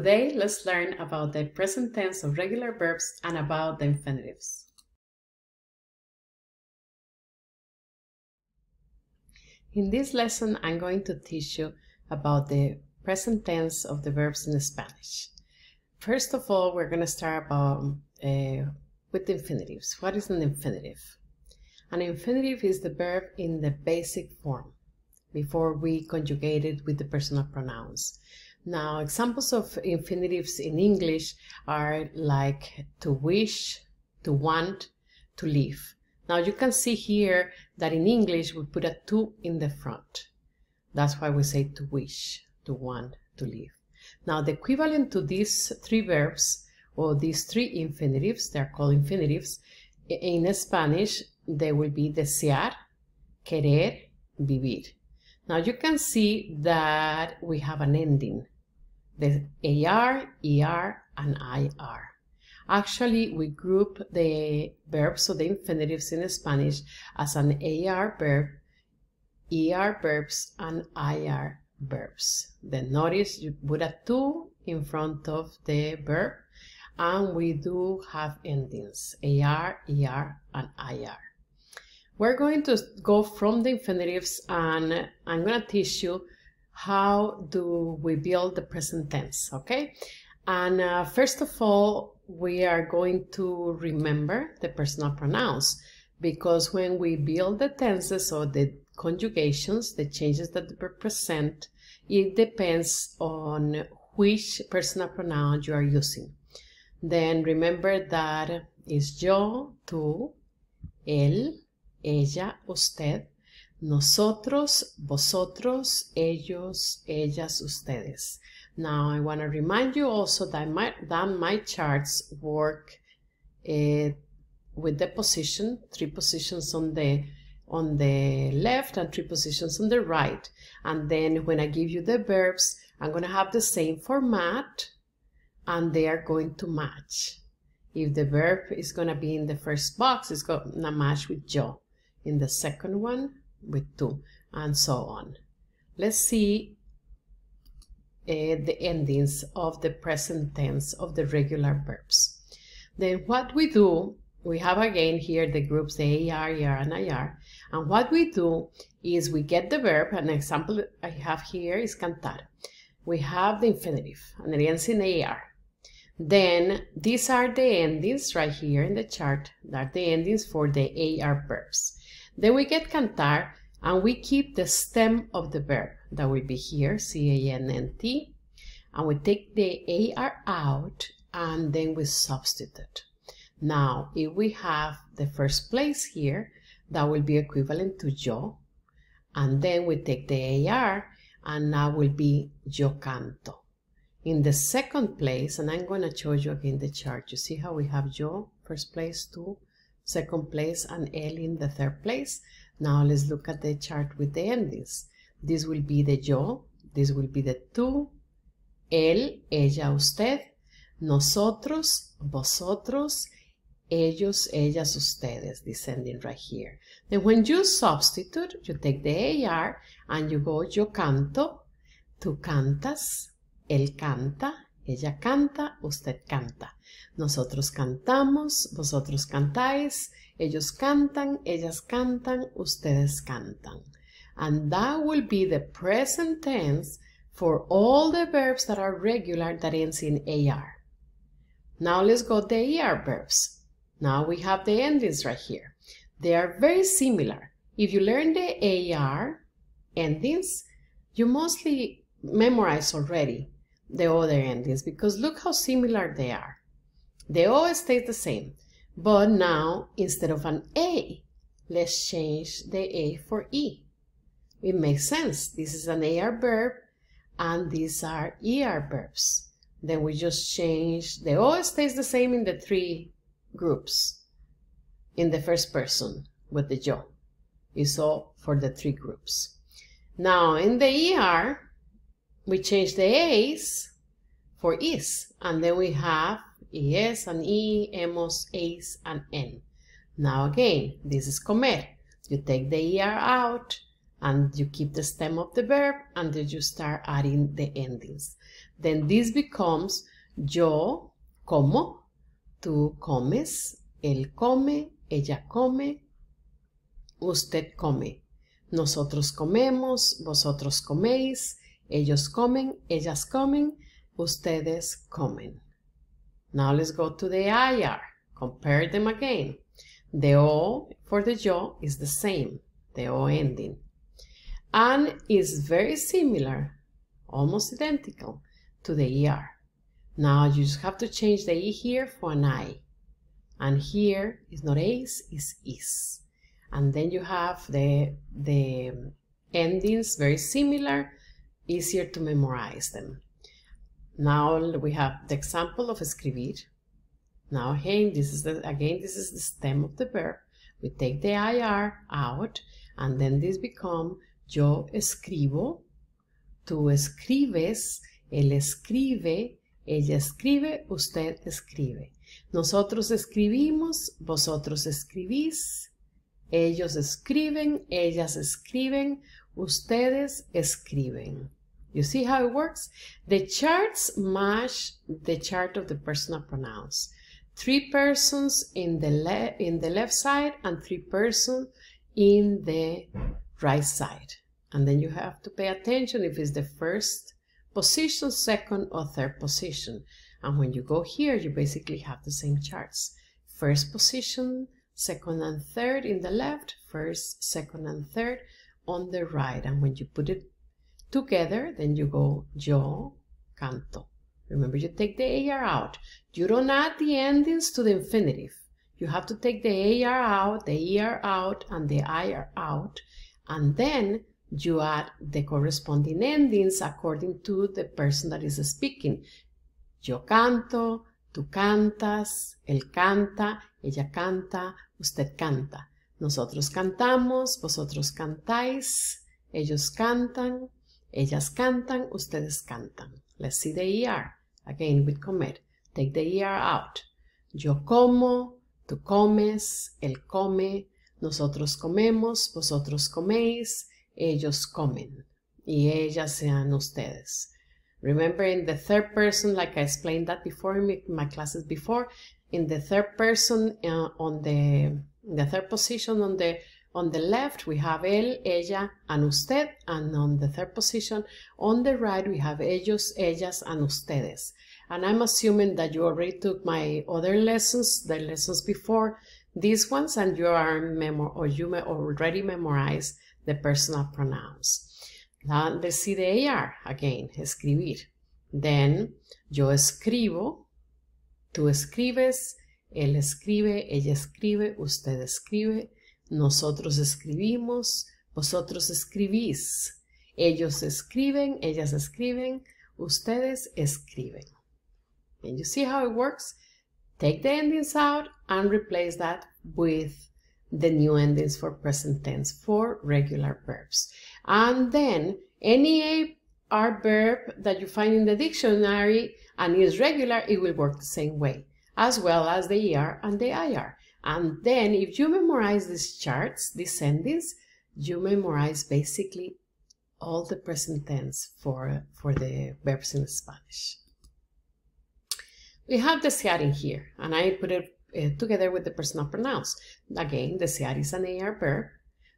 Today, let's learn about the present tense of regular verbs and about the infinitives. In this lesson, I'm going to teach you about the present tense of the verbs in Spanish. First of all, we're going to start with infinitives. What is an infinitive? An infinitive is the verb in the basic form, before we conjugate it with the personal pronouns. Now, examples of infinitives in English are like to wish, to want, to live. Now, you can see here that in English we put a to in the front. That's why we say to wish, to want, to live. Now, the equivalent to these three verbs, or these three infinitives, they're called infinitives, in Spanish they will be desear, querer, vivir. Now, you can see that we have an ending. There's AR, ER, and IR. Actually, we group the verbs or the infinitives in Spanish as an AR verb, ER verbs, and IR verbs. Then notice you put a to in front of the verb, and we do have endings, AR, ER, and IR. We're going to go from the infinitives, and I'm going to teach you how do we build the present tense, okay? And first of all, we are going to remember the personal pronouns, because when we build the tenses or the conjugations, the changes that represent, it depends on which personal pronoun you are using. Then remember that it's yo, tú, él, ella, usted, nosotros, vosotros, ellos, ellas, ustedes. Now, I want to remind you also that my charts work with the position, three positions on the left and three positions on the right. And then when I give you the verbs, I'm going to have the same format, and they are going to match. If the verb is going to be in the first box, it's going to match with yo. In the second one, with tú, and so on. Let's see the endings of the present tense of the regular verbs. Then what we do, we have again here the groups, the AR, ER, and IR. And what we do is we get the verb. An example I have here is cantar. We have the infinitive, and it ends in AR. Then these are the endings right here in the chart. They're the endings for the AR verbs. Then we get cantar, and we keep the stem of the verb. That will be here, C-A-N-N-T. And we take the AR out, and then we substitute. Now, if we have the first place here, that will be equivalent to yo. And then we take the AR, and that will be yo canto. In the second place, and I'm going to show you again the chart. You see how we have yo, first place, tú, second place, and él in the third place. Now let's look at the chart with the endings. This will be the yo, this will be the tú, él, ella, usted, nosotros, vosotros, ellos, ellas, ustedes, this ending right here. Then when you substitute, you take the AR, and you go yo canto, tú cantas, él canta, ella canta, usted canta. Nosotros cantamos, vosotros cantáis, ellos cantan, ellas cantan, ustedes cantan. And that will be the present tense for all the verbs that are regular that ends in AR. Now let's go to the ER verbs. Now we have the endings right here. They are very similar. If you learn the AR endings, you mostly memorize already the other endings, because look how similar they are. They always stay the same, but now instead of an A, let's change the A for E. It makes sense. This is an AR verb, and these are ER verbs. Then we just change. They always stays the same in the three groups. In the first person with the yo, is all for the three groups. Now in the ER, we change the A's for is, and then we have es and e, hemos, es, and en. Now again, this is comer. You take the ER out, and you keep the stem of the verb, and then you start adding the endings. Then this becomes yo como, tú comes, él come, ella come, usted come, nosotros comemos, vosotros coméis, ellos comen, ellas comen, ustedes comen. Now let's go to the IR. Compare them again. The O for the yo is the same, the O ending. And is very similar, almost identical, to the ER. Now you just have to change the E here for an I. And here is not ace, it's is. And then you have the endings very similar, easier to memorize them. Now we have the example of escribir. Now again, this is the stem of the verb. We take the IR out, and then this becomes yo escribo, tú escribes, él escribe, ella escribe, usted escribe. Nosotros escribimos, vosotros escribís. Ellos escriben, ellas escriben, ustedes escriben. You see how it works? The charts match the chart of the personal pronouns. Three persons in the left side and three persons in the right side. And then you have to pay attention if it's the first position, second, or third position. And when you go here, you basically have the same charts. First position, second and third in the left, first, second and third on the right. And when you put it together, then you go yo canto. Remember, you take the AR out. You don't add the endings to the infinitive. You have to take the AR out, the ER out, and the IR out. And then you add the corresponding endings according to the person that is speaking. Yo canto, tú cantas, él canta, ella canta, usted canta. Nosotros cantamos, vosotros cantáis, ellos cantan, ellas cantan, ustedes cantan. Let's see the ER. Again with comer. Take the ER out. Yo como, tú comes, él come, nosotros comemos, vosotros coméis, ellos comen. Y ellas sean ustedes. Remember, in the third person, like I explained that before in my classes before, in the third person on the third position on the left we have él, ella, and usted, and on the third position on the right we have ellos, ellas, and ustedes. And I'm assuming that you already took my other lessons, the lessons before these ones, and you are already memorized the personal pronouns. Now let's see the AR again, escribir. Then, yo escribo, tú escribes, él escribe, ella escribe, usted escribe, nosotros escribimos, vosotros escribís, ellos escriben, ellas escriben, ustedes escriben. And you see how it works? Take the endings out and replace that with the new endings for present tense for regular verbs. And then any AR verb that you find in the dictionary and is regular, it will work the same way, as well as the ER and the IR. And then if you memorize these charts, these endings, you memorize basically all the present tense for the verbs in Spanish. We have the siaring here, and I put it together with the personal pronouns. Again, the siar is an AR verb.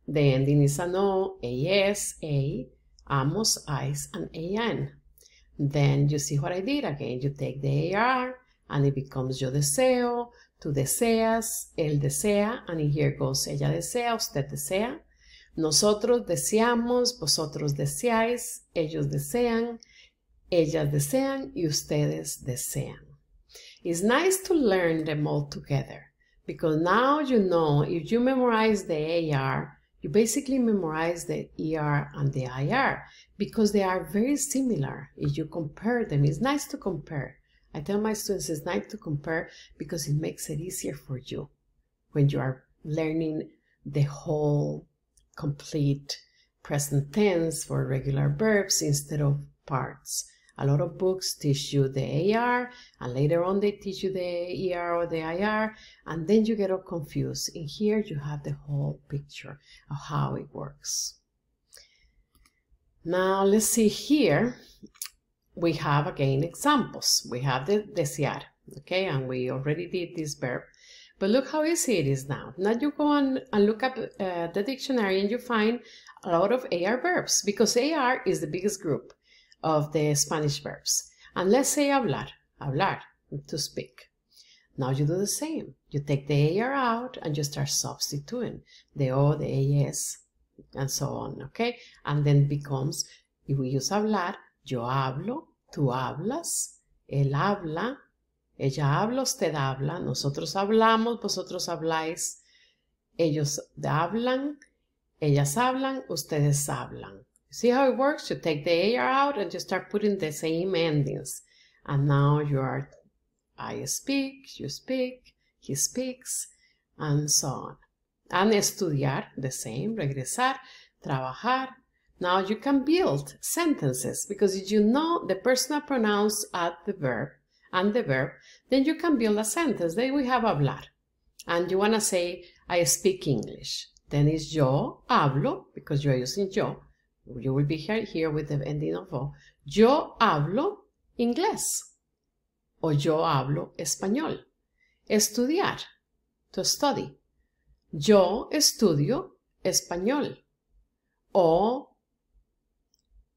The ending is an O, AS, A, amos, ICE, and AN. Then you see what I did again. You take the AR and it becomes yo deseo, tú deseas, él desea, and here goes ella desea, usted desea. Nosotros deseamos, vosotros deseáis, ellos desean, ellas desean, y ustedes desean. It's nice to learn them all together, because now you know if you memorize the AR, you basically memorize the ER and the IR because they are very similar. If you compare them, it's nice to compare. I tell my students it's nice to compare because it makes it easier for you when you are learning the whole complete present tense for regular verbs instead of parts. A lot of books teach you the AR, and later on they teach you the ER or the IR, and then you get all confused. In here you have the whole picture of how it works. Now let's see here. we have again examples. We have the desear, okay, and we already did this verb. But look how easy it is now. Now you go on and look up the dictionary and you find a lot of AR verbs, because AR is the biggest group of the Spanish verbs. And let's say hablar, hablar, to speak. Now you do the same. You take the AR out and you start substituting the O, the AS, and so on, okay? And then becomes, if we use hablar, yo hablo, tú hablas, él habla, ella habla, usted habla, nosotros hablamos, vosotros habláis, ellos hablan, ellas hablan, ustedes hablan. See how it works? You take the AR out and you start putting the same endings. And now you are, I speak, you speak, he speaks, and so on. And estudiar, the same, regresar, trabajar. Now you can build sentences because you know the personal pronouns at the verb and the verb. Then you can build a sentence. Then we have hablar. And you want to say, I speak English. Then it's yo hablo, because you are using yo. You will be here with the ending of O. Yo hablo inglés. O yo hablo español. Estudiar, to study. Yo estudio español. O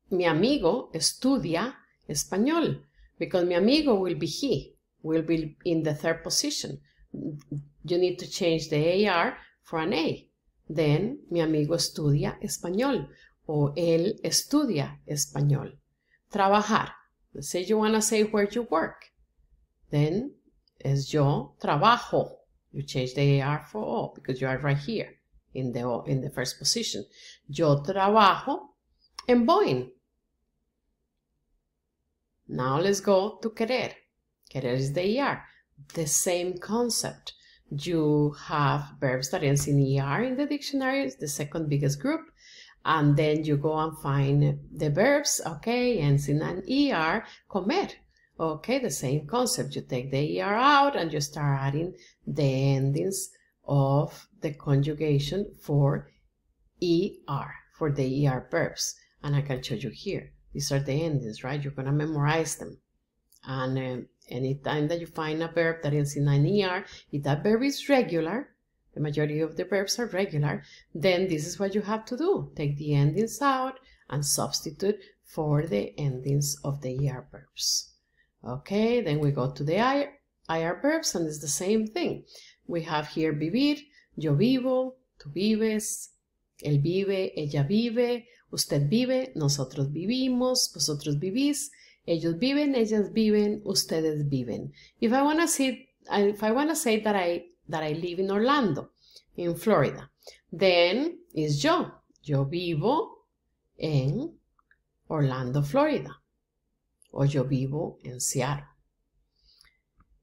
mi amigo estudia español. Because mi amigo will be he, will be in the third position. You need to change the AR for an A. Then mi amigo estudia español. O él estudia español. Trabajar. Let's say you want to say where you work. Then es yo trabajo. You change the AR for O because you are right here in the O, in the first position. Yo trabajo en Boeing. Now let's go to querer. Querer is the ER. The same concept. You have verbs that ends in ER in the dictionary. It's the second biggest group. And then you go and find the verbs, okay, ends in an ER, comer. Okay, the same concept. You take the ER out and you start adding the endings of the conjugation for ER, for the ER verbs. And I can show you here. These are the endings, right? You're going to memorize them. And anytime that you find a verb that ends in an ER, if that verb is regular, the majority of the verbs are regular, then this is what you have to do. Take the endings out and substitute for the endings of the ER verbs. Okay, then we go to the IR verbs and it's the same thing. We have here vivir, yo vivo, tú vives, él vive, ella vive, usted vive, nosotros vivimos, vosotros vivís, ellos viven, ellas viven, ustedes viven. If I want to say that I live in Orlando, in Florida, then is yo. Yo vivo en Orlando, Florida. O yo vivo en Seattle.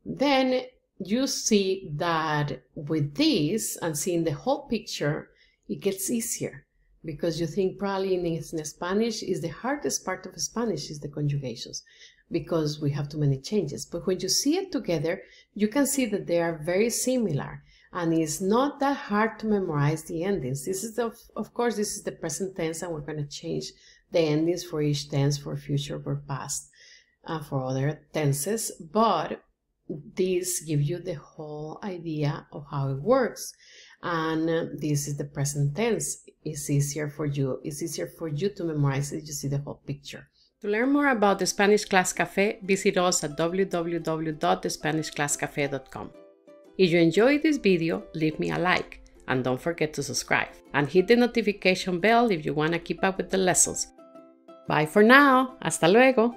Then you see that with this and seeing the whole picture, it gets easier because you think probably in Spanish is the hardest part of Spanish is the conjugations, because we have too many changes. But when you see it together, you can see that they are very similar. And it's not that hard to memorize the endings. This is, of course, this is the present tense, and we're going to change the endings for each tense, for future, for past, and for other tenses. But this gives you the whole idea of how it works. And this is the present tense. It's easier for you. It's easier for you to memorize it. You see the whole picture. To learn more about the Spanish Class Cafe, visit us at www.thespanishclasscafe.com. If you enjoyed this video, leave me a like and don't forget to subscribe. And hit the notification bell if you want to keep up with the lessons. Bye for now. Hasta luego.